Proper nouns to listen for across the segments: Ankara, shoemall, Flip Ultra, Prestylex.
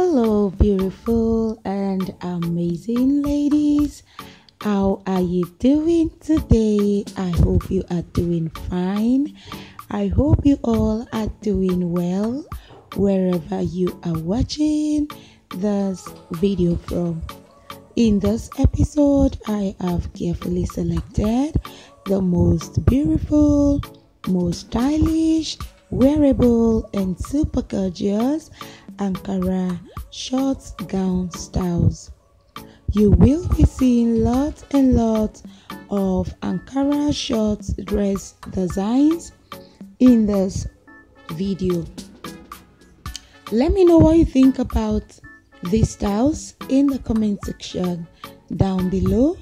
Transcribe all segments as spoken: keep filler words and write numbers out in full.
Hello, beautiful and amazing ladies. How are you doing today? I hope you are doing fine. I hope you all are doing well wherever you are watching this video from. In this episode, I have carefully selected the most beautiful, most stylish, wearable and super gorgeous Ankara short gown styles. You will be seeing lots and lots of Ankara short dress designs in this video. Let me know what you think about these styles in the comment section down below.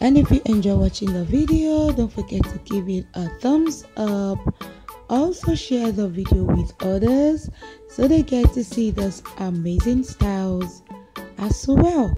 And if you enjoy watching the video, don't forget to give it a thumbs up. Also share the video with others so they get to see those amazing styles as well.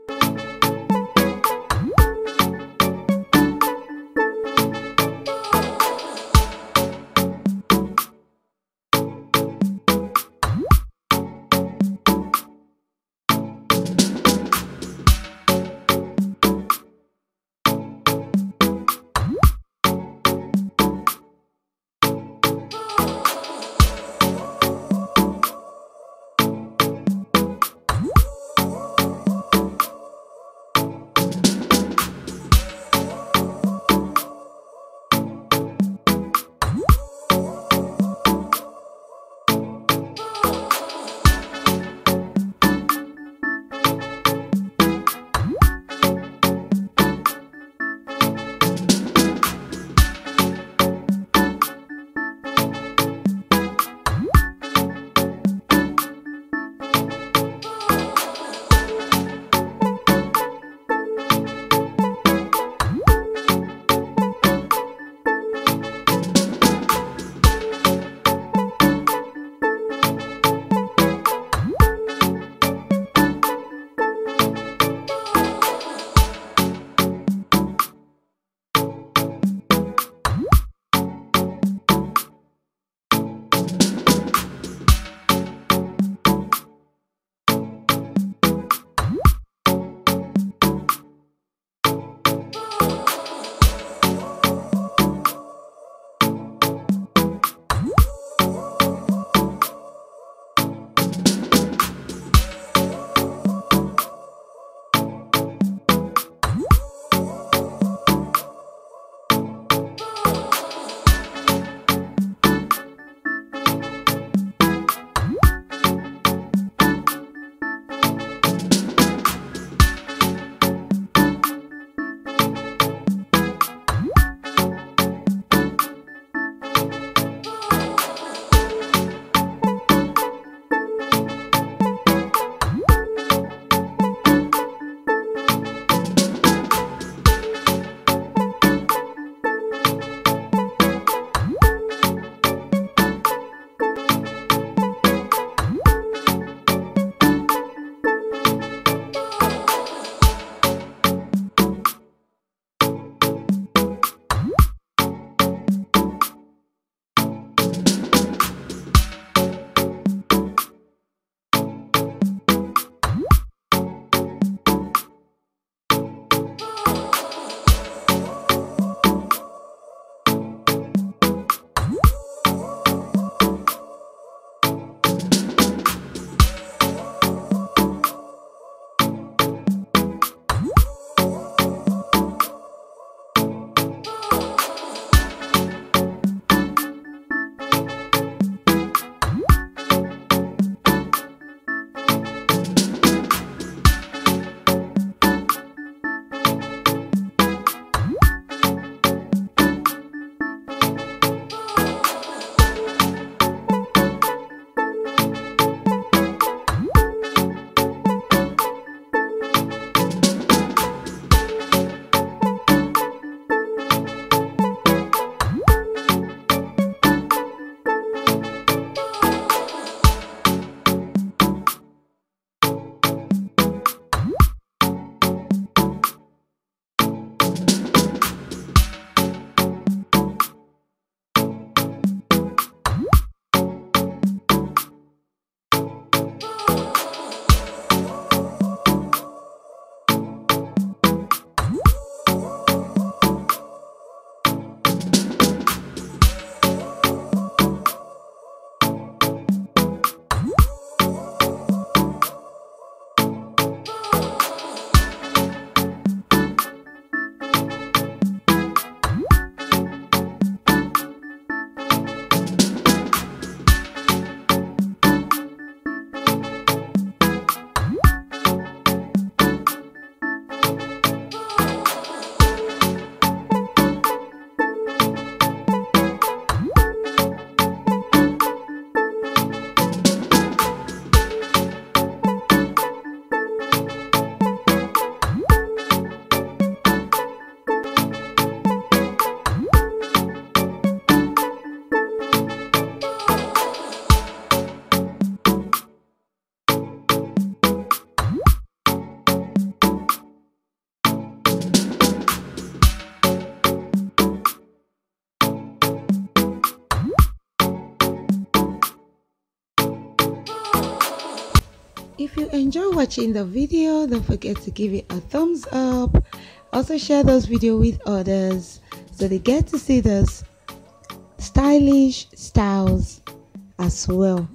If you enjoy watching the video, don't forget to give it a thumbs up. Also share this video with others so they get to see those stylish styles as well.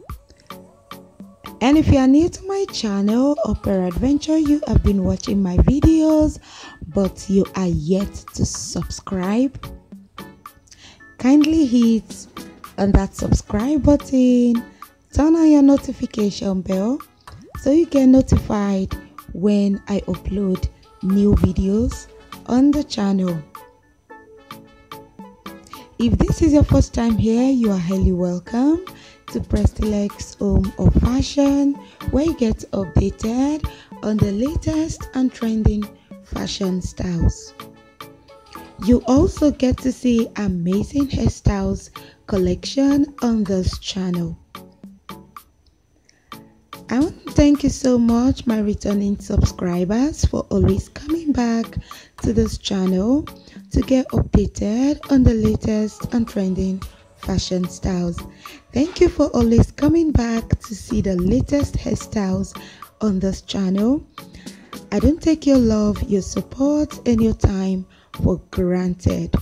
And if you are new to my channel or peradventure you have been watching my videos but you are yet to subscribe, kindly hit on that subscribe button, turn on your notification bell so you get notified when I upload new videos on the channel. If this is your first time here, you are highly welcome to Prestylex Home of Fashion, where you get updated on the latest and trending fashion styles. You also get to see amazing hairstyles collection on this channel. I want to thank you so much, my returning subscribers, for always coming back to this channel to get updated on the latest and trending fashion styles. Thank you for always coming back to see the latest hairstyles on this channel. I don't take your love, your support and your time for granted.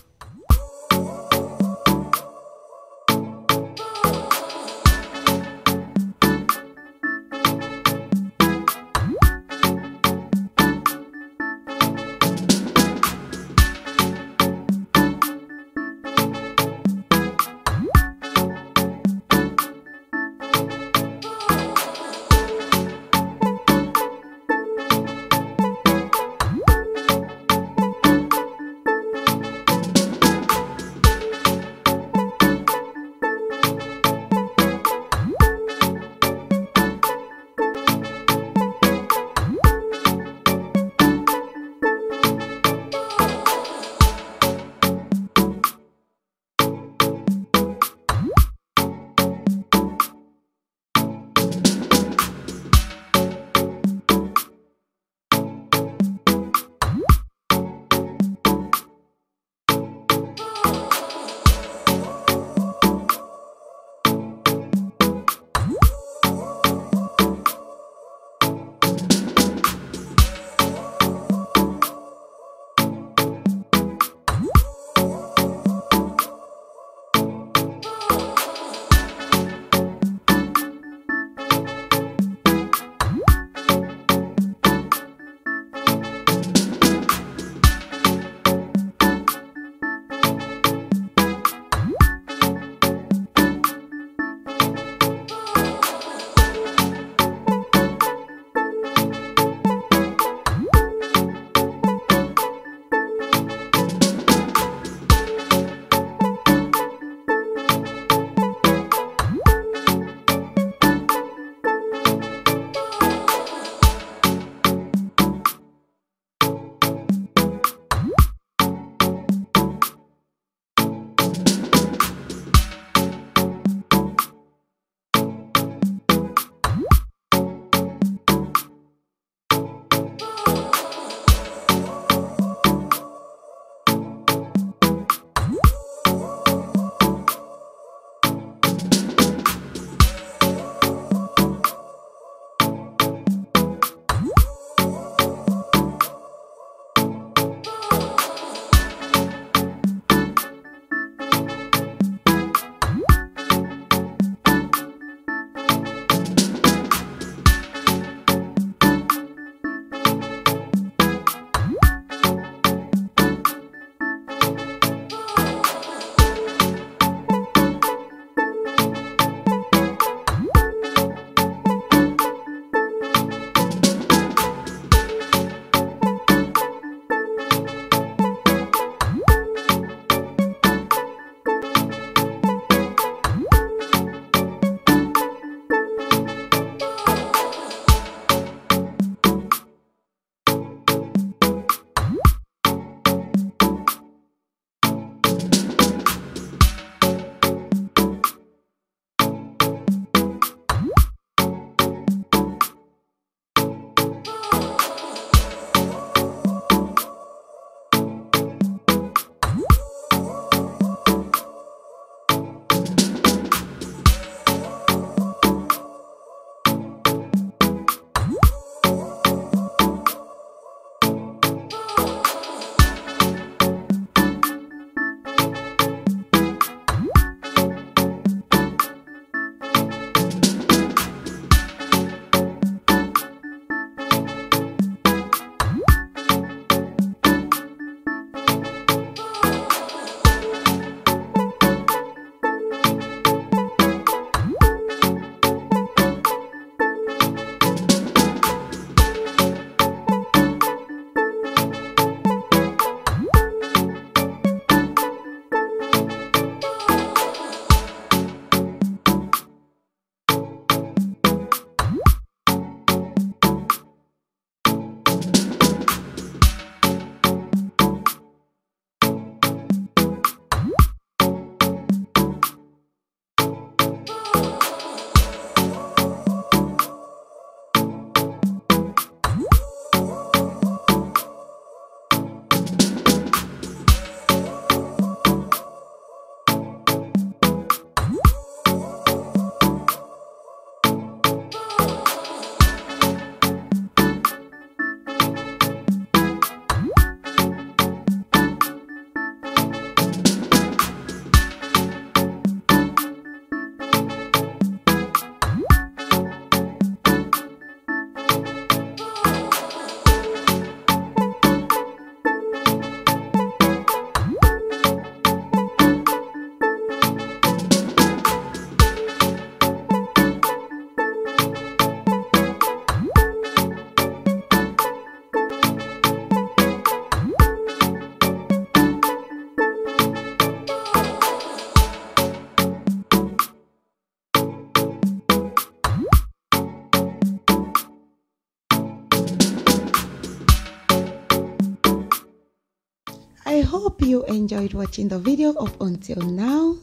hope you enjoyed watching the video up until now.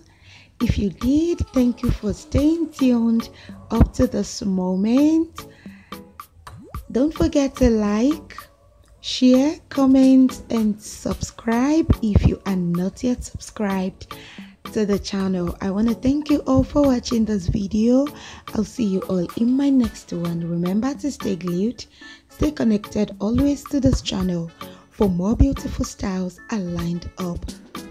If you did, thank you for staying tuned up to this moment. Don't forget to like, share, comment, and subscribe if you are not yet subscribed to the channel. I want to thank you all for watching this video. I'll see you all in my next one. Remember to stay glued, stay connected always to this channel for more beautiful styles are lined up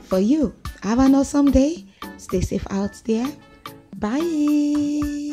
for you. Have an awesome day. Stay safe out there. Bye.